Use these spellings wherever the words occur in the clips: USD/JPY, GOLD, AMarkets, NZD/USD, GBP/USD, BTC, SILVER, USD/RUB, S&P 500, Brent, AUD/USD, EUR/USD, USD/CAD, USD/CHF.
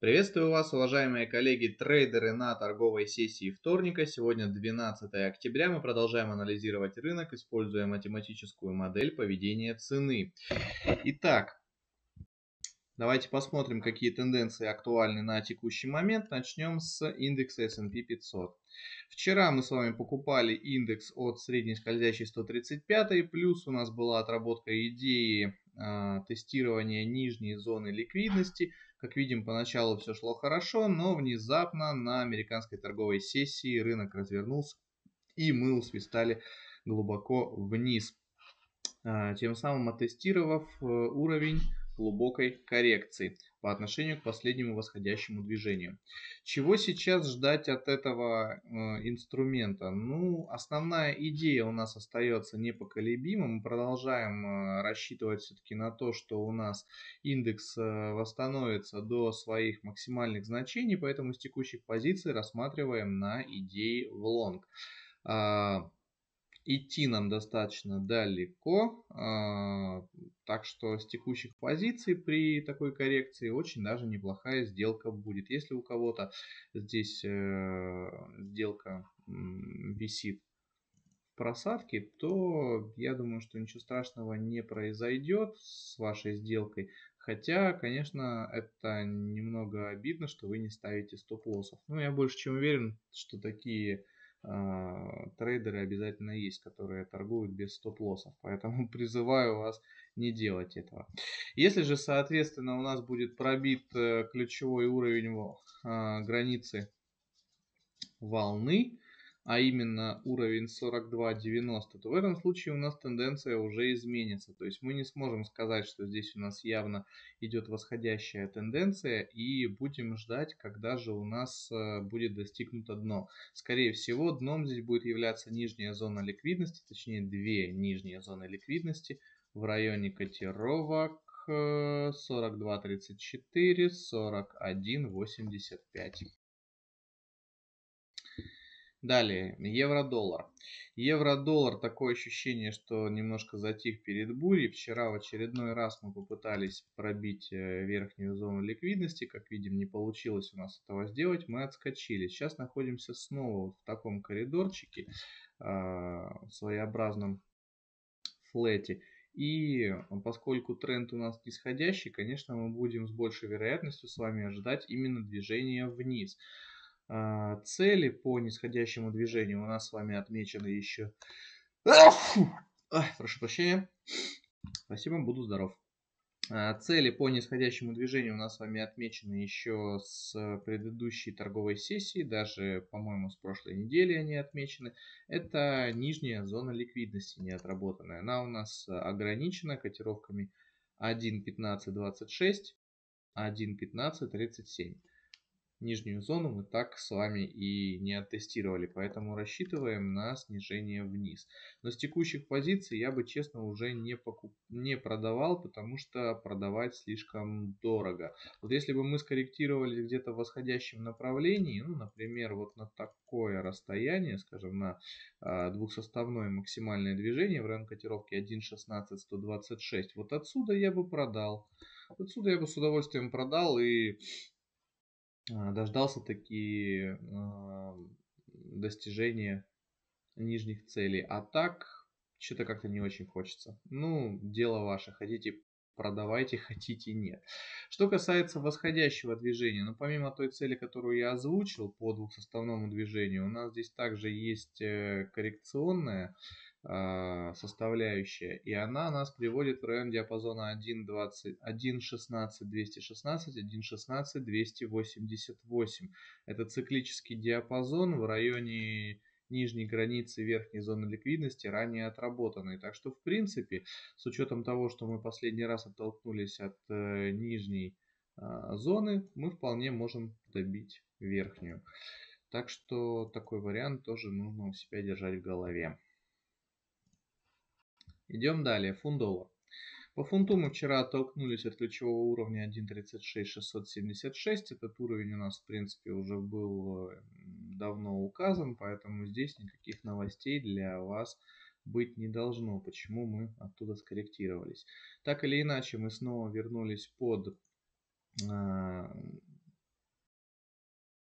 Приветствую вас, уважаемые коллеги-трейдеры, на торговой сессии вторника. Сегодня 12 октября. Мы продолжаем анализировать рынок, используя математическую модель поведения цены. Итак, давайте посмотрим, какие тенденции актуальны на текущий момент. Начнем с индекса S&P 500. Вчера мы с вами покупали индекс от средней скользящей 135, плюс у нас была отработка идеи тестирования нижней зоны ликвидности. Как видим, поначалу все шло хорошо, но внезапно на американской торговой сессии рынок развернулся, и мы усвистали глубоко вниз, тем самым оттестировав уровень глубокой коррекции по отношению к последнему восходящему движению. Чего сейчас ждать от этого инструмента? Ну, основная идея у нас остается непоколебима. Мы продолжаем рассчитывать все-таки на то, что у нас индекс восстановится до своих максимальных значений, поэтому с текущих позиций рассматриваем на идеи в лонг. Идти нам достаточно далеко, так что с текущих позиций при такой коррекции очень даже неплохая сделка будет. Если у кого-то здесь сделка висит в просадке, то я думаю, что ничего страшного не произойдет с вашей сделкой. Хотя, конечно, это немного обидно, что вы не ставите стоп-лоссов. Но я больше чем уверен, что такие трейдеры обязательно есть, которые торгуют без стоп-лоссов, поэтому призываю вас не делать этого. Если же, соответственно, у нас будет пробит ключевой уровень границы волны, а именно уровень 42.90, то в этом случае у нас тенденция уже изменится. То есть мы не сможем сказать, что здесь у нас явно идет восходящая тенденция, и будем ждать, когда же у нас будет достигнуто дно. Скорее всего, дном здесь будет являться нижняя зона ликвидности, точнее две нижние зоны ликвидности в районе котировок 42.34, 41.85. Далее, евро-доллар. Евро-доллар, такое ощущение, что немножко затих перед бурей. Вчера в очередной раз мы попытались пробить верхнюю зону ликвидности. Как видим, не получилось у нас этого сделать. Мы отскочили. Сейчас находимся снова в таком коридорчике, в своеобразном флете. И поскольку тренд у нас нисходящий, конечно, мы будем с большей вероятностью с вами ожидать именно движения вниз. Цели по нисходящему движению у нас с вами отмечены еще... Прошу прощения. Спасибо, буду здоров. Цели по нисходящему движению у нас с вами отмечены еще с предыдущей торговой сессии, даже, по-моему, с прошлой недели они отмечены. Это нижняя зона ликвидности неотработанная. Она у нас ограничена котировками 1.1526, 1.1537. Нижнюю зону мы так с вами и не оттестировали, поэтому рассчитываем на снижение вниз. Но с текущих позиций я бы, честно, уже не продавал, потому что продавать слишком дорого. Вот если бы мы скорректировали где-то в восходящем направлении, ну, например, вот на такое расстояние, скажем, на двухсоставное максимальное движение в районе котировки 1.16.126, вот отсюда я бы продал. Отсюда я бы с удовольствием продал и дождался такие достижения нижних целей. А так, что-то как-то не очень хочется. Ну, дело ваше. Хотите, продавайте, хотите, нет. Что касается восходящего движения, ну, помимо той цели, которую я озвучил по двухсоставному движению, у нас здесь также есть коррекционная составляющая, и она нас приводит в район диапазона 1.16.216, 1.16.288. Это циклический диапазон в районе нижней границы верхней зоны ликвидности, ранее отработанной. Так что, в принципе, с учетом того, что мы последний раз оттолкнулись от нижней зоны, мы вполне можем добить верхнюю. Так что такой вариант тоже нужно у себя держать в голове. Идем далее. Фунт-доллар. По фунту мы вчера оттолкнулись от ключевого уровня 1.36.676. Этот уровень у нас, в принципе, уже был давно указан, поэтому здесь никаких новостей для вас быть не должно, почему мы оттуда скорректировались. Так или иначе, мы снова вернулись под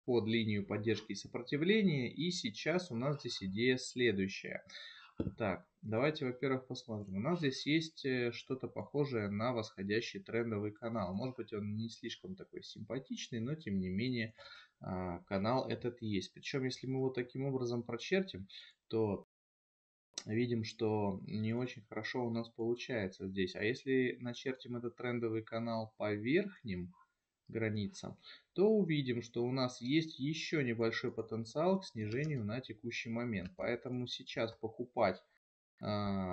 под линию поддержки и сопротивления. И сейчас у нас здесь идея следующая. Так, давайте, во-первых, посмотрим. У нас здесь есть что-то похожее на восходящий трендовый канал. Может быть, он не слишком такой симпатичный, но тем не менее канал этот есть. Причем, если мы его таким образом прочертим, то видим, что не очень хорошо у нас получается здесь. А если начертим этот трендовый канал по верхним границам, то увидим, что у нас есть еще небольшой потенциал к снижению на текущий момент. Поэтому сейчас покупать, ну,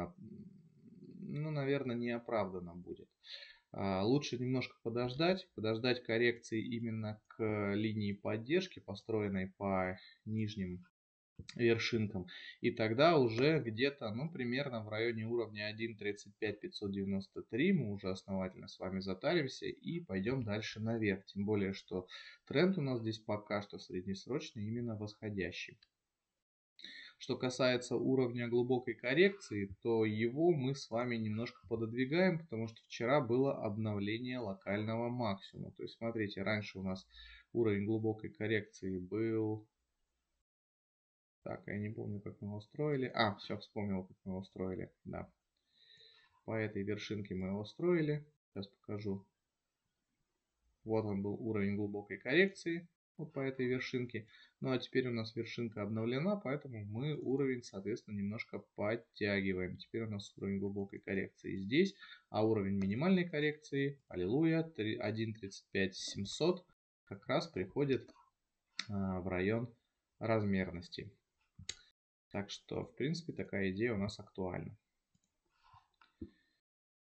наверное, неоправданно будет. Лучше немножко подождать коррекции именно к линии поддержки, построенной по нижним вершинкам. И тогда уже где-то, ну, примерно в районе уровня 1.35593 мы уже основательно с вами затаримся и пойдем дальше наверх. Тем более, что тренд у нас здесь пока что среднесрочный, именно восходящий. Что касается уровня глубокой коррекции, то его мы с вами немножко пододвигаем, потому что вчера было обновление локального максимума. То есть, смотрите, раньше у нас уровень глубокой коррекции был... Так, я не помню, как мы его строили. А, все, вспомнил, как мы его строили. Да. По этой вершинке мы его строили. Сейчас покажу. Вот он был уровень глубокой коррекции. Вот по этой вершинке. Ну, а теперь у нас вершинка обновлена, поэтому мы уровень, соответственно, немножко подтягиваем. Теперь у нас уровень глубокой коррекции здесь. А уровень минимальной коррекции, аллилуйя, 1.35700 как раз приходит в район размерности. Так что, в принципе, такая идея у нас актуальна.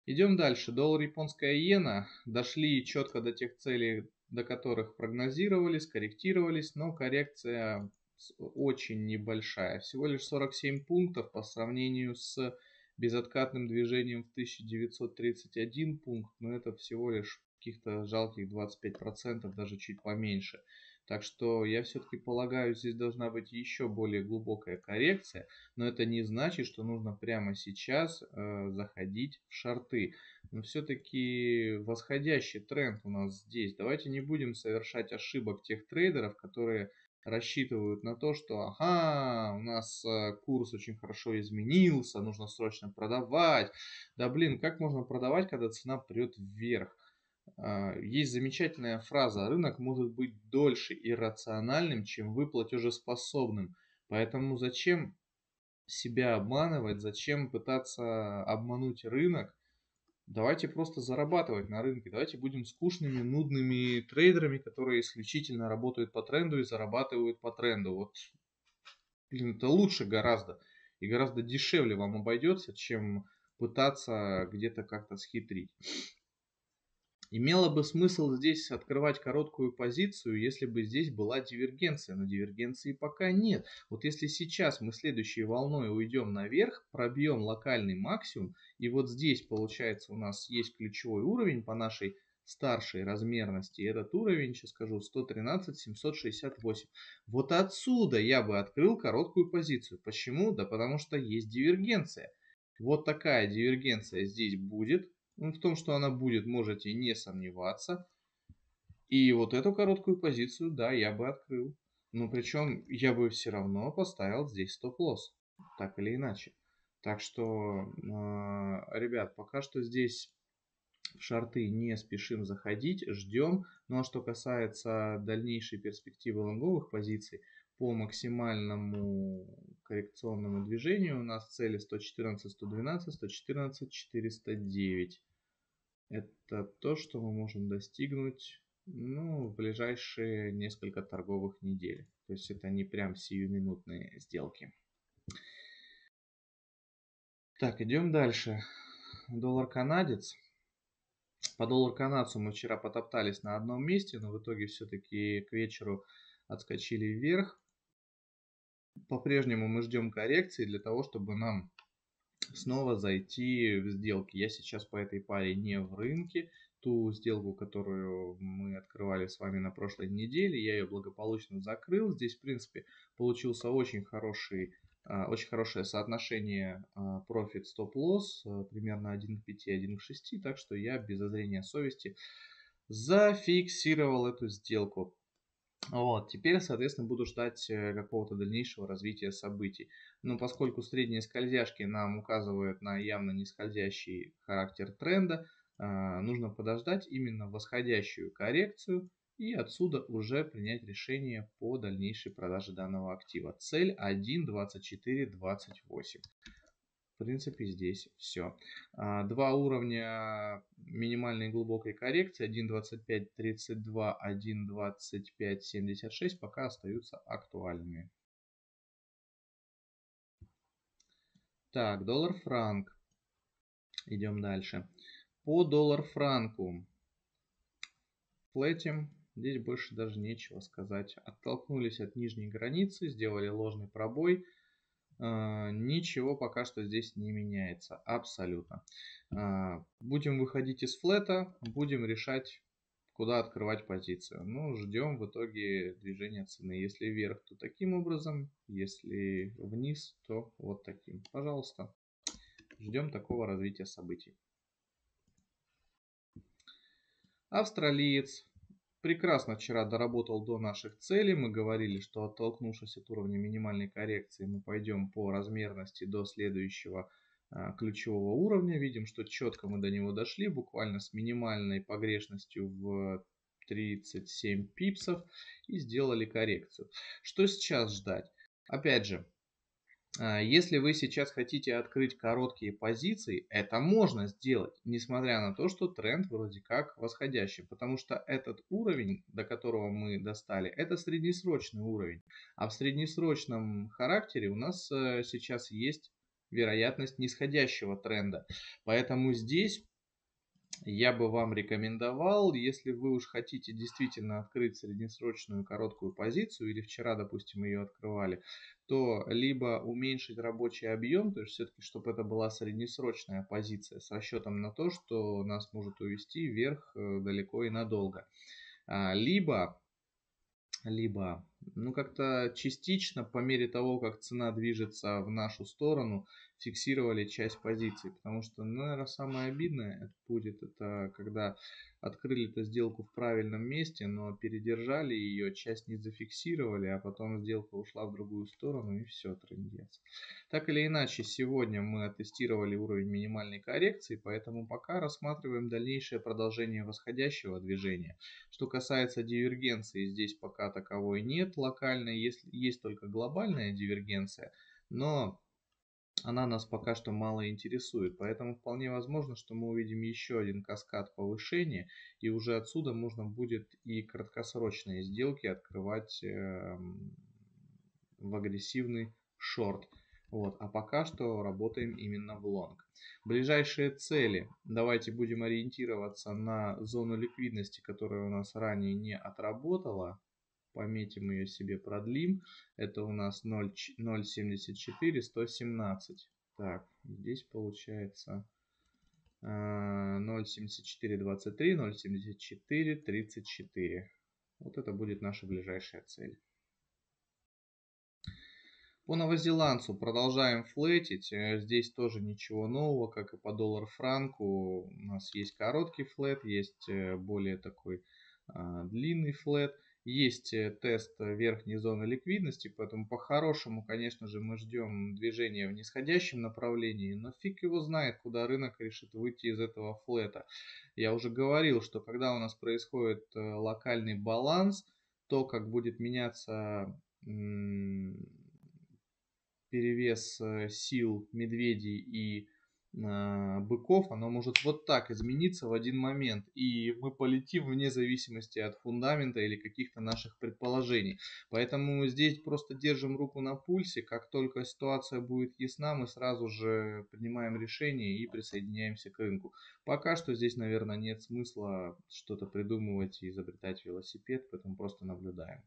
Идем дальше. Доллар, японская иена. Дошли четко до тех целей, до которых прогнозировались, корректировались, но коррекция очень небольшая. Всего лишь 47 пунктов по сравнению с безоткатным движением в 1931 пункт. Но это всего лишь каких-то жалких 25%, даже чуть поменьше. Так что я все-таки полагаю, здесь должна быть еще более глубокая коррекция. Но это не значит, что нужно прямо сейчас заходить в шорты. Но все-таки восходящий тренд у нас здесь. Давайте не будем совершать ошибок тех трейдеров, которые рассчитывают на то, что ага, у нас курс очень хорошо изменился, нужно срочно продавать. Да блин, как можно продавать, когда цена прет вверх? Есть замечательная фраза: рынок может быть дольше иррациональным, чем вы платежеспособным. Поэтому зачем себя обманывать, зачем пытаться обмануть рынок? Давайте просто зарабатывать на рынке, давайте будем скучными, нудными трейдерами, которые исключительно работают по тренду и зарабатывают по тренду. Вот, блин, это лучше гораздо и гораздо дешевле вам обойдется, чем пытаться где-то как-то схитрить. Имело бы смысл здесь открывать короткую позицию, если бы здесь была дивергенция, но дивергенции пока нет. Вот если сейчас мы следующей волной уйдем наверх, пробьем локальный максимум, и вот здесь, получается, у нас есть ключевой уровень по нашей старшей размерности. Этот уровень, сейчас скажу, 113 768. Вот отсюда я бы открыл короткую позицию. Почему? Да потому что есть дивергенция. Вот такая дивергенция здесь будет. В том, что она будет, можете не сомневаться. И вот эту короткую позицию, да, я бы открыл. Но причем я бы все равно поставил здесь стоп-лосс. Так или иначе. Так что, ребят, пока что здесь в шорты не спешим заходить. Ждем. Ну а что касается дальнейшей перспективы лонговых позиций, по максимальному коррекционному движению у нас цели 114, 112, 114, 409. Это то, что мы можем достигнуть, ну, в ближайшие несколько торговых недель. То есть это не прям сиюминутные сделки. Так, идем дальше. Доллар-канадец. По доллар-канадцу мы вчера потоптались на одном месте, но в итоге все-таки к вечеру отскочили вверх. По-прежнему мы ждем коррекции для того, чтобы нам снова зайти в сделки. Я сейчас по этой паре не в рынке. Ту сделку, которую мы открывали с вами на прошлой неделе, я ее благополучно закрыл. Здесь, в принципе, получился очень хорошее соотношение profit-stop-loss, примерно 1 к 5, 1 к 6. Так что я без зазрения совести зафиксировал эту сделку. Вот, теперь, соответственно, буду ждать какого-то дальнейшего развития событий. Но поскольку средние скользяшки нам указывают на явно нисходящий характер тренда, нужно подождать именно восходящую коррекцию и отсюда уже принять решение по дальнейшей продаже данного актива. Цель 1.2428. В принципе, здесь все. Два уровня минимальной глубокой коррекции 1.2532, 1.2576 пока остаются актуальными. Так, доллар-франк. Идем дальше. По доллар-франку флетим. Здесь больше даже нечего сказать. Оттолкнулись от нижней границы, сделали ложный пробой. Ничего пока что здесь не меняется абсолютно. Будем выходить из флета, будем решать, куда открывать позицию. Ну, ждем в итоге движения цены. Если вверх, то таким образом. Если вниз, то вот таким. Пожалуйста, ждем такого развития событий. Австралиец. Прекрасно вчера доработал до наших целей. Мы говорили, что оттолкнувшись от уровня минимальной коррекции, мы пойдем по размерности до следующего ключевого уровня. Видим, что четко мы до него дошли, буквально с минимальной погрешностью в 37 пипсов и сделали коррекцию. Что сейчас ждать? Опять же, если вы сейчас хотите открыть короткие позиции, это можно сделать, несмотря на то, что тренд вроде как восходящий. Потому что этот уровень, до которого мы достали, это среднесрочный уровень. А в среднесрочном характере у нас сейчас есть вероятность нисходящего тренда. Поэтому здесь я бы вам рекомендовал, если вы уж хотите действительно открыть среднесрочную короткую позицию, или вчера, допустим, ее открывали, то либо уменьшить рабочий объем, то есть все-таки, чтобы это была среднесрочная позиция с расчетом на то, что нас может увести вверх далеко и надолго. Либо, ну, как-то частично, по мере того, как цена движется в нашу сторону, фиксировали часть позиций. Потому что, наверное, самое обидное будет, это когда открыли эту сделку в правильном месте, но передержали ее, часть не зафиксировали, а потом сделка ушла в другую сторону и все, трындец. Так или иначе, сегодня мы оттестировали уровень минимальной коррекции, поэтому пока рассматриваем дальнейшее продолжение восходящего движения. Что касается дивергенции, здесь пока таковой нет локально, есть только глобальная дивергенция, но она нас пока что мало интересует, поэтому вполне возможно, что мы увидим еще один каскад повышения, и уже отсюда можно будет и краткосрочные сделки открывать в агрессивный шорт. Вот. А пока что работаем именно в лонг. Ближайшие цели. Давайте будем ориентироваться на зону ликвидности, которая у нас ранее не отработала. Пометим ее себе, продлим. Это у нас 0.74117. Так, здесь получается 0.7423, 0.7434. Вот это будет наша ближайшая цель. По новозеландцу продолжаем флетить. Здесь тоже ничего нового, как и по доллар-франку. У нас есть короткий флет, есть более такой длинный флет. Есть тест верхней зоны ликвидности, поэтому по-хорошему, конечно же, мы ждем движения в нисходящем направлении, но фиг его знает, куда рынок решит выйти из этого флета. Я уже говорил, что когда у нас происходит локальный баланс, то, как будет меняться перевес сил медведей и быков, оно может вот так измениться в один момент, и мы полетим вне зависимости от фундамента или каких-то наших предположений. Поэтому здесь просто держим руку на пульсе, как только ситуация будет ясна, мы сразу же принимаем решение и присоединяемся к рынку. Пока что здесь, наверное, нет смысла что-то придумывать и изобретать велосипед, поэтому просто наблюдаем.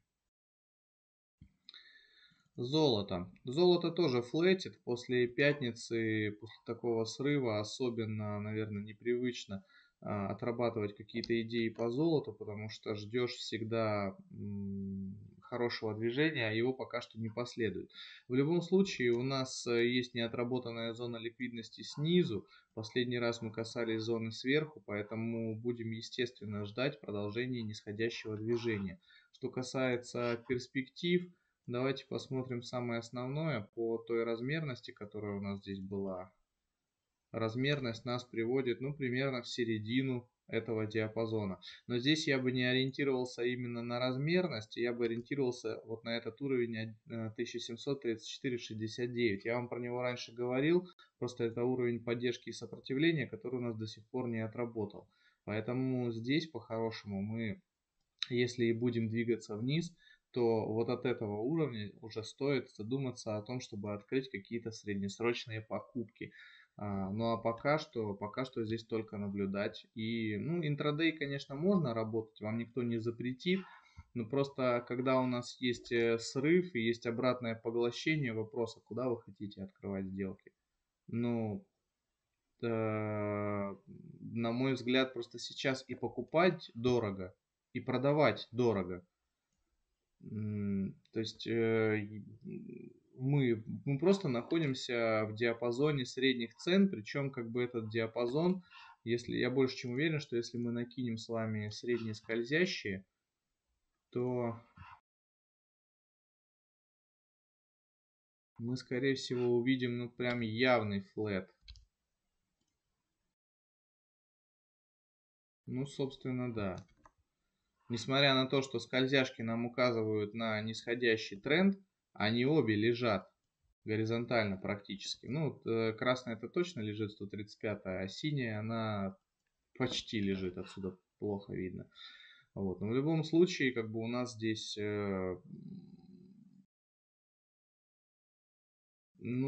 Золото. Золото тоже флетит после пятницы, после такого срыва, особенно, наверное, непривычно отрабатывать какие-то идеи по золоту, потому что ждешь всегда хорошего движения его пока что не последует. В любом случае у нас есть неотработанная зона ликвидности снизу. Последний раз мы касались зоны сверху, поэтому будем, естественно, ждать продолжения нисходящего движения. Что касается перспектив, давайте посмотрим самое основное по той размерности, которая у нас здесь была. Размерность нас приводит, ну, примерно в середину этого диапазона. Но здесь я бы не ориентировался именно на размерность, я бы ориентировался вот на этот уровень 1734.69. Я вам про него раньше говорил, просто это уровень поддержки и сопротивления, который у нас до сих пор не отработал. Поэтому здесь по-хорошему мы, если и будем двигаться вниз, то вот от этого уровня уже стоит задуматься о том, чтобы открыть какие-то среднесрочные покупки. Ну а пока что здесь только наблюдать. И, ну, интрадей, конечно, можно работать, вам никто не запретит. Но просто когда у нас есть срыв и есть обратное поглощение вопроса, куда вы хотите открывать сделки. Ну, на мой взгляд, просто сейчас и покупать дорого, и продавать дорого. То есть мы просто находимся в диапазоне средних цен, причем как бы этот диапазон, если я больше чем уверен, что если мы накинем с вами средние скользящие, то мы скорее всего увидим, ну, прям явный флэт. Ну, собственно, да. Несмотря на то, что скользяшки нам указывают на нисходящий тренд, они обе лежат горизонтально практически. Ну, вот красная это точно лежит 135, а синяя она почти лежит. Отсюда плохо видно. Вот. Но в любом случае, как бы у нас здесь ну,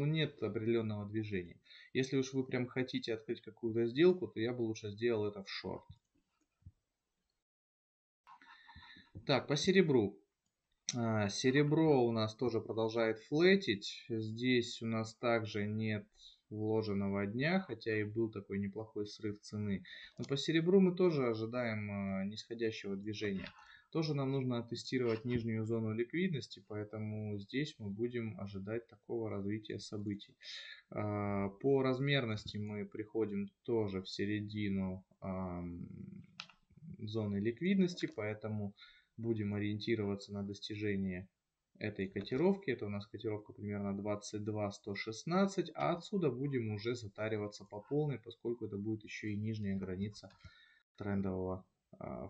нет определенного движения. Если уж вы прям хотите открыть какую-то сделку, то я бы лучше сделал это в шорт. Так, по серебру. Серебро у нас тоже продолжает флетить. Здесь у нас также нет вложенного дня, хотя и был такой неплохой срыв цены. Но по серебру мы тоже ожидаем нисходящего движения. Тоже нам нужно оттестировать нижнюю зону ликвидности, поэтому здесь мы будем ожидать такого развития событий. По размерности мы приходим тоже в середину зоны ликвидности, поэтому будем ориентироваться на достижение этой котировки. Это у нас котировка примерно 22.116, а отсюда будем уже затариваться по полной, поскольку это будет еще и нижняя граница трендового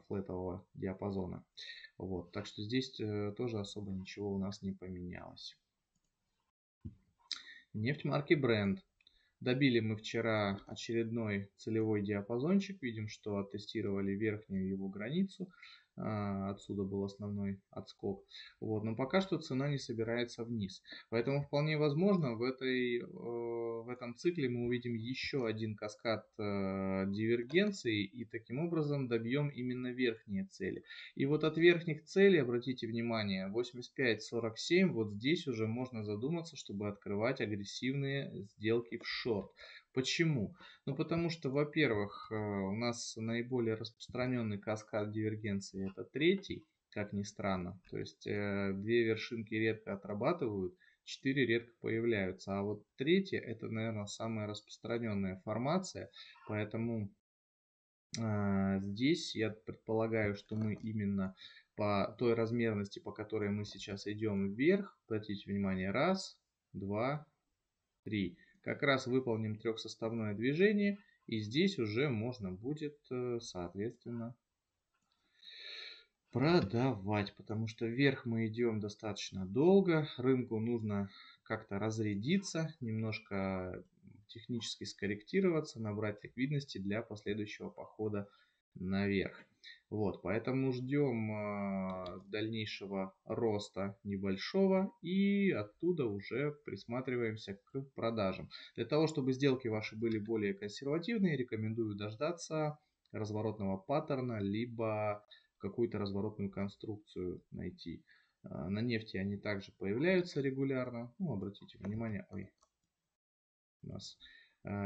флетового диапазона. Вот, так что здесь тоже особо ничего у нас не поменялось. Нефть марки Brent. Добили мы вчера очередной целевой диапазончик. Видим, что оттестировали верхнюю его границу. Отсюда был основной отскок. Вот. Но пока что цена не собирается вниз. Поэтому вполне возможно в этом цикле мы увидим еще один каскад дивергенции и таким образом добьем именно верхние цели. И вот от верхних целей, обратите внимание, 85-47, вот здесь уже можно задуматься, чтобы открывать агрессивные сделки в шорт. Почему? Ну, потому что, во-первых, у нас наиболее распространенный каскад дивергенции это третий, как ни странно. То есть две вершинки редко отрабатывают, четыре редко появляются. А вот третья это, наверное, самая распространенная формация. Поэтому здесь я предполагаю, что мы именно по той размерности, по которой мы сейчас идем вверх, обратите внимание, раз, два, три. Как раз выполним трехсоставное движение, и здесь уже можно будет, соответственно, продавать, потому что вверх мы идем достаточно долго, рынку нужно как-то разрядиться, немножко технически скорректироваться, набрать ликвидности для последующего похода наверх. Вот, поэтому ждем дальнейшего роста небольшого и оттуда уже присматриваемся к продажам. Для того, чтобы сделки ваши были более консервативные, рекомендую дождаться разворотного паттерна, либо какую-то разворотную конструкцию найти. На нефти они также появляются регулярно. Ну, обратите внимание, у нас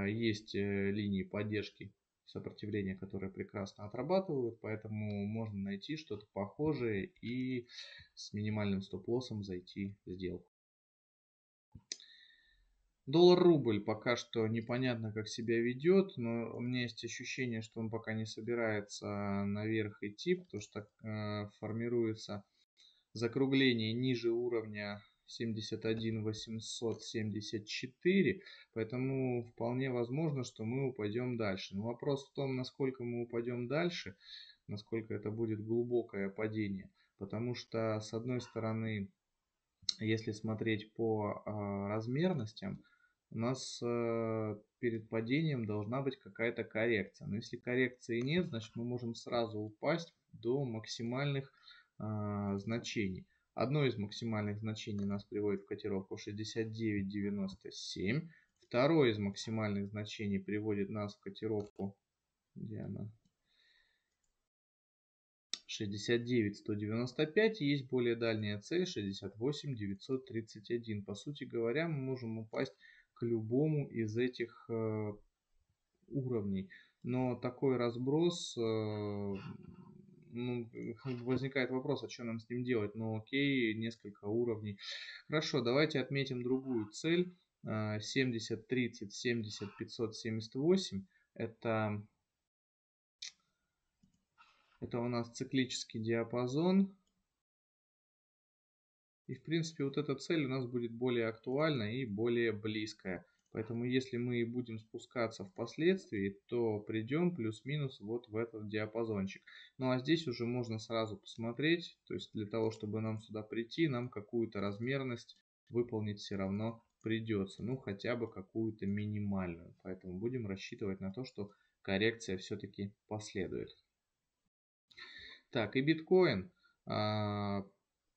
есть линии поддержки сопротивления, которые прекрасно отрабатывают, поэтому можно найти что-то похожее и с минимальным стоп-лоссом зайти в сделку. Доллар-рубль пока что непонятно, как себя ведет, но у меня есть ощущение, что он пока не собирается наверх идти, потому что формируется закругление ниже уровня 71 874, поэтому вполне возможно, что мы упадем дальше. Но вопрос в том, насколько мы упадем дальше, насколько это будет глубокое падение, потому что с одной стороны, если смотреть по размерностям, у нас перед падением должна быть какая-то коррекция. Но если коррекции нет, значит мы можем сразу упасть до максимальных значений. Одно из максимальных значений нас приводит в котировку 69.97. Второе из максимальных значений приводит нас в котировку 69.195. Есть более дальняя цель 68.931. По сути говоря, мы можем упасть к любому из этих уровней. Но такой разброс... Ну, возникает вопрос, а что нам с ним делать? Ну, окей, несколько уровней. Хорошо, давайте отметим другую цель. 70.30, 70.578. Это у нас циклический диапазон. И, в принципе, вот эта цель у нас будет более актуальна и более близкая. Поэтому, если мы и будем спускаться впоследствии, то придем плюс-минус вот в этот диапазончик. Ну а здесь уже можно сразу посмотреть, то есть для того, чтобы нам сюда прийти, нам какую-то размерность выполнить все равно придется. Ну хотя бы какую-то минимальную. Поэтому будем рассчитывать на то, что коррекция все-таки последует. Так, и биткоин.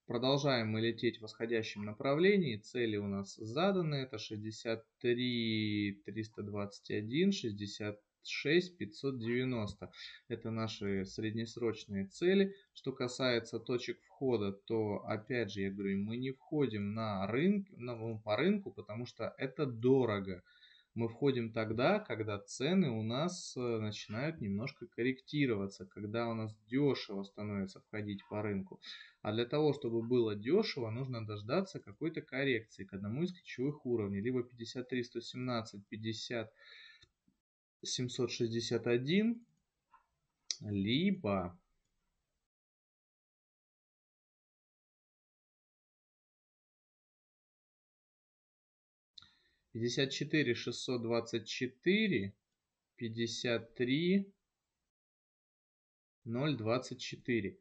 Продолжаем мы лететь в восходящем направлении. Цели у нас заданы. Это 63 321, 66 590. Это наши среднесрочные цели. Что касается точек входа, то опять же я говорю, мы не входим на рынок, по рынку, потому что это дорого. Мы входим тогда, когда цены у нас начинают немножко корректироваться, когда у нас дешево становится входить по рынку. А для того, чтобы было дешево, нужно дождаться какой-то коррекции к одному из ключевых уровней. Либо 53 117, 50 761, либо... $54 624 $53 024.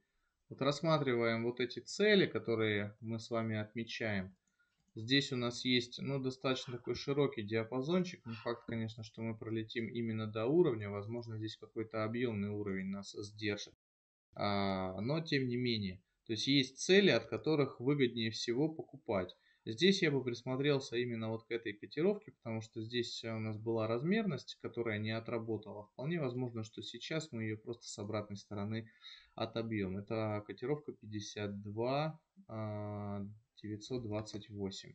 Вот рассматриваем вот эти цели, которые мы с вами отмечаем. Здесь у нас есть, ну, достаточно такой широкий диапазончик. Не факт, конечно, что мы пролетим именно до уровня. Возможно, здесь какой-то объемный уровень нас сдержит. Но тем не менее. То есть есть цели, от которых выгоднее всего покупать. Здесь я бы присмотрелся именно вот к этой котировке, потому что здесь у нас была размерность, которая не отработала. Вполне возможно, что сейчас мы ее просто с обратной стороны отобьем. Это котировка 52 928.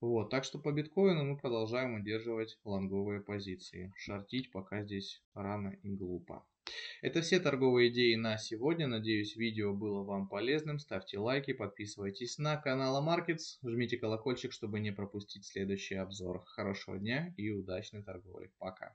Вот, так что по биткоину мы продолжаем удерживать лонговые позиции. Шортить пока здесь рано и глупо. Это все торговые идеи на сегодня. Надеюсь, видео было вам полезным. Ставьте лайки, подписывайтесь на канал AMarkets, жмите колокольчик, чтобы не пропустить следующий обзор. Хорошего дня и удачной торговли. Пока.